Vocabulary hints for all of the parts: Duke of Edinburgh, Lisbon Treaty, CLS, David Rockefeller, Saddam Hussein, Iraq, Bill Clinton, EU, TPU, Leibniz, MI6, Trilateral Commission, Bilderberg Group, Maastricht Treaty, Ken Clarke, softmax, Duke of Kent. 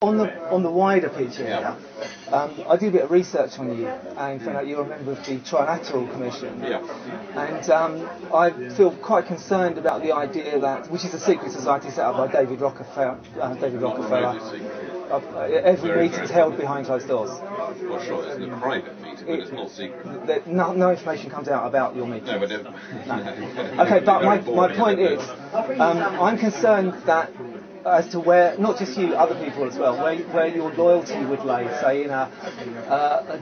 On the wider picture, yeah. I did a bit of research on you and found out you're a member of the Trilateral Commission. Yeah. And I feel quite concerned about the idea that, which is a secret society set up by David Rockefeller. Every meeting's held behind closed doors. Well, sure, it's a private meeting, but it's not secret. No information comes out about your meeting. No, but no. Okay, but my point is, I'm concerned that, as to where, not just you, other people as well, where your loyalty would lay, say in a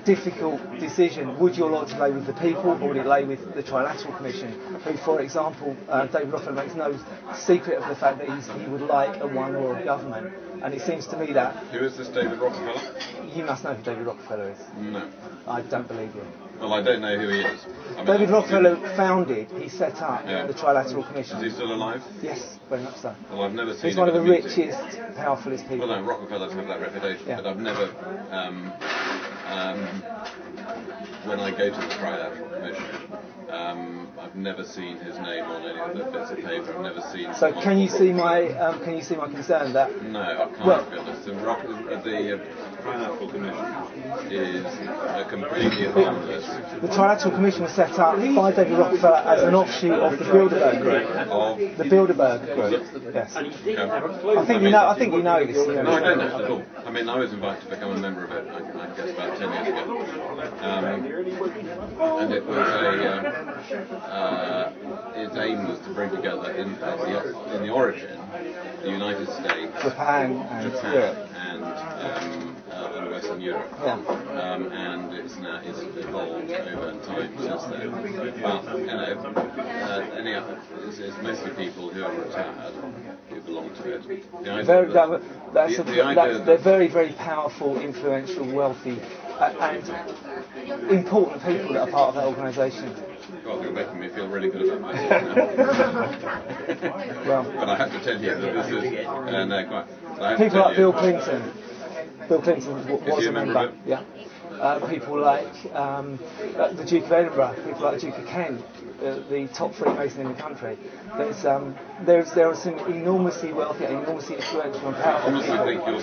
difficult decision, would your loyalty lay with the people or would it lay with the Trilateral Commission, who, for example, David Rockefeller makes no secret of the fact that he would like a one world government. And it seems to me that... Who is this David Rockefeller? You must know who David Rockefeller is. No. I don't believe you. Well, I don't know who he is. I mean, David Rockefeller set up the Trilateral Commission. Is he still alive? Yes, very much so. Well, I've never seen him. He's one of the richest, powerfulest people. Well, no, Rockefellers have that reputation, yeah. But I've never... when I go to the Trilateral Commission, I've never seen his name on any of the bits of paper. I've never seen. So can you see my concern that? No, I can't. Well, be honest. The Trilateral Commission is completely harmless. The Trilateral Commission was set up by David Rockefeller as an offshoot of the Bilderberg Group. Of the Bilderberg Group. Yes. Yeah. I think you know this. No, I don't know at all. I mean, I was invited to become a member of it. I guess about 10 years ago. And it was its aim was to bring together in the origin the United States, Japan, Europe, and Western Europe. Yeah. And it's evolved over time since then. But it's mostly people who are retired who belong to it. They're very, very powerful, influential, wealthy. And important people that are part of that organisation. God, you're making me feel really good about myself now. Well, but I have to tell you that this is... people like Bill Clinton. Bill Clinton was a member. Yeah. People like the Duke of Edinburgh, people like the Duke of Kent, the top Freemason in the country. There are some enormously wealthy and enormously influential and powerful people. I think you're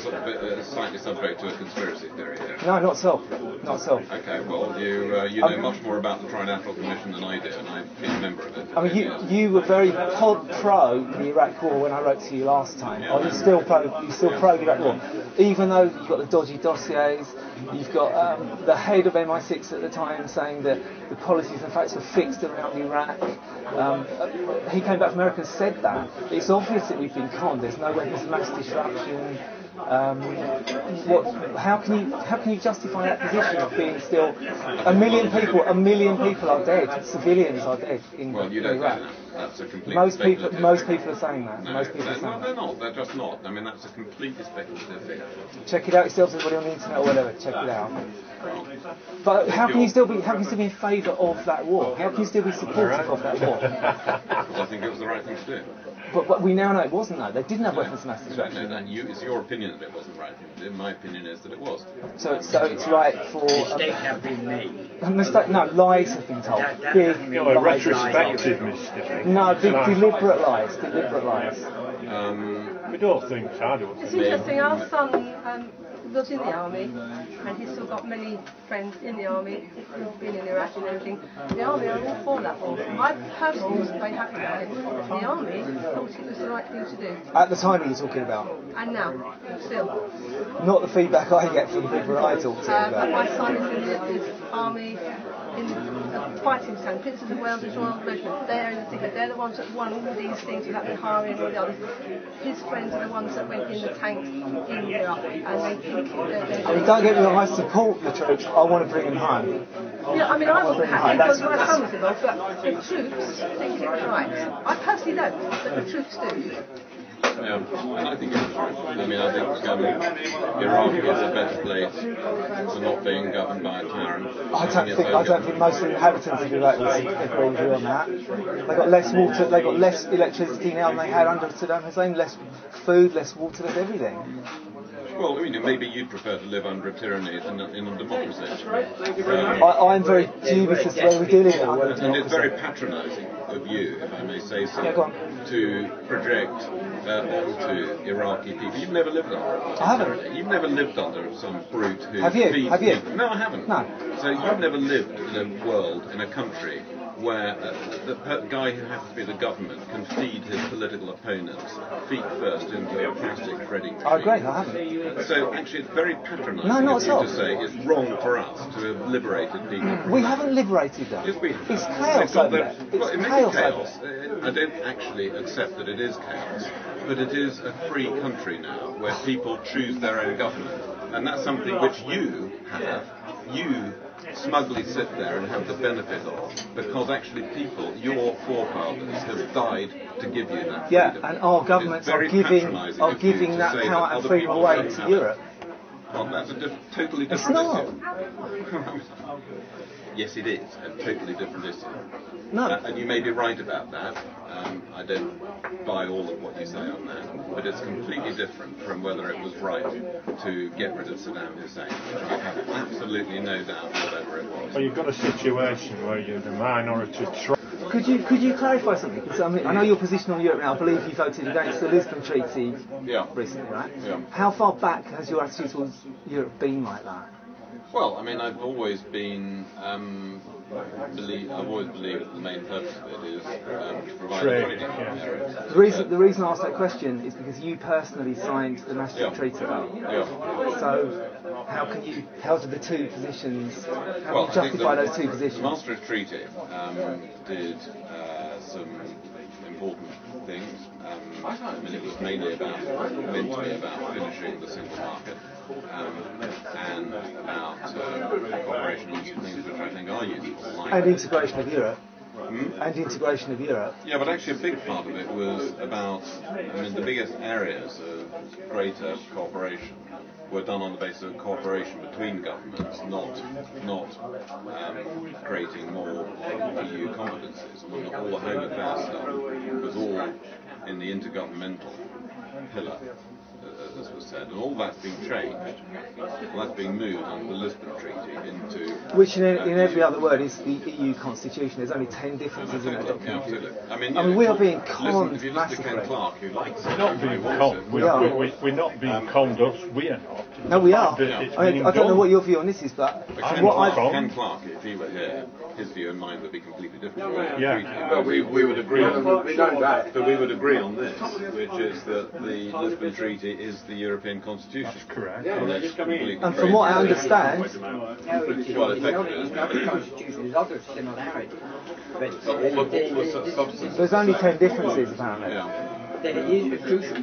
slightly subject to a conspiracy theory here. No, not so. Not so. Okay, well, you know much more about the Trilateral Commission than I do, and I've been a member of it. I mean, you were very pro the Iraq War when I wrote to you last time. Yeah, are you still pro the Iraq War? Even though you've got the dodgy dossiers, you've got... the head of MI6 at the time saying that the policies and facts were fixed around Iraq. He came back from America and said that. It's obvious that we've been conned. There's no weapons of mass disruption. How can you justify that position of being still... A million people are dead. Civilians are dead in Iraq. Well, you don't know that. That's a completely most people are saying that. No, they're not. They're just not. I mean, that's a completely speculative thing. Check it out yourselves, everybody on the internet or whatever. Check it out. But how can you still be in favour of that war? How can you still be supportive of that war? Because I think it was the right thing to do. But we now know it wasn't, though. They didn't have weapons of mass destruction. And it's your opinion that it wasn't right. My opinion is that it was. So it's right for... Mistakes have been made. No, lies have been told. Retrospective mistakes. No, deliberate lies. Deliberate lies. We do all think so. It's interesting. Our son... was in the army, and he's still got many friends in the army who've been in Iraq and everything. The army are all for that war. I personally was very happy about it. The army thought it was the right thing to do. At the time you're talking about? And now, still. Not the feedback I get from people I talk to about. My son is in the army, in the fighting stand, Prince of the Wales Royal Regiment. They're the ones that won all these things without the hiring and all the others. His friends are the ones that went in the tanks in Iraq, and they... I mean, don't get me wrong, I support the troops, I want to bring them home. Yeah, I mean, I wasn't happy because my son was involved, but the troops think it's right. I personally don't, but the troops do. Yeah, and I think it's right. I mean, I think Iraq is a better place for not being governed by a tyrant. I don't think most of the inhabitants of Iraq agree with you on that. They got less water, they got less electricity now than they had under Saddam Hussein, less food, less water, less everything. Well, I mean, maybe you'd prefer to live under a tyranny than in a democracy. That's right. Thank you very much. I'm very dubious as to whether we do live in a democracy. And it's very patronising of you, if I may say so, to project that onto Iraqi people. You've never lived under it. I haven't. You've never lived under some brute who... Have you? Have you? No, I haven't. No. So you've never lived in a world, in a country, where the guy who happens to be the government can feed his political opponents feet first into a plastic threading machine. Oh, great, I haven't. So, actually, it's very patronising to say it's wrong for us to have liberated people. We haven't liberated them. Yes, we have. It's chaos over there. It's chaos. I don't actually accept that it is chaos, but it is a free country now where people choose their own government. And that's something which you have. You smugly sit there and have the benefit of, because actually people, your forefathers, have died to give you that freedom. Yeah, and our governments are giving that power and freedom away to Europe. Well, that's a totally different issue. It's not. Yes, it is a totally different issue. No. And you may be right about that. I don't buy all of what you say on that. But it's completely different from whether it was right to get rid of Saddam Hussein, which I have absolutely no doubt whatever it was. Well, you've got a situation where you're the minority. Could you clarify something? So, I know your position on Europe now. I believe you voted against the Lisbon Treaty recently, right? Yeah. How far back has your attitude towards Europe been like that? Well, I mean, I've always been, I've always believed that the main purpose of it is to provide trade. The reason I asked that question is because you personally signed the Maastricht Treaty. Yeah. So, how do the two positions? How do you justify those two positions? The Maastricht Treaty did some important things. It was mainly meant to be about finishing the single market. And about cooperation on some things which I think are useful. Like and integration of Europe. Hmm? And integration of Europe. Yeah, but actually a big part of it was about, the biggest areas of greater cooperation were done on the basis of cooperation between governments, not creating more EU competencies. All the Home Affairs stuff was all in the intergovernmental pillar, as was said, and all that's been changed. Well, that's being moved under the Lisbon Treaty into... Which, in every other word, is the EU Constitution. There's only 10 differences in that document. Absolutely. We are being conned massively. Listen to Ken Clarke, who likes it. We're not being conned. No, we are. I don't know what your view on this is, but... Ken Clarke, if he were here, his view and mine would be completely different. We would agree on that, but we would agree on this, which is that the Lisbon Treaty is the European Constitution. That's correct. Yeah, and from what I understand... It's not the Constitution, there's other similarities. But all the substance. There's only 10 differences, apparently. Yeah. Then it is a crucial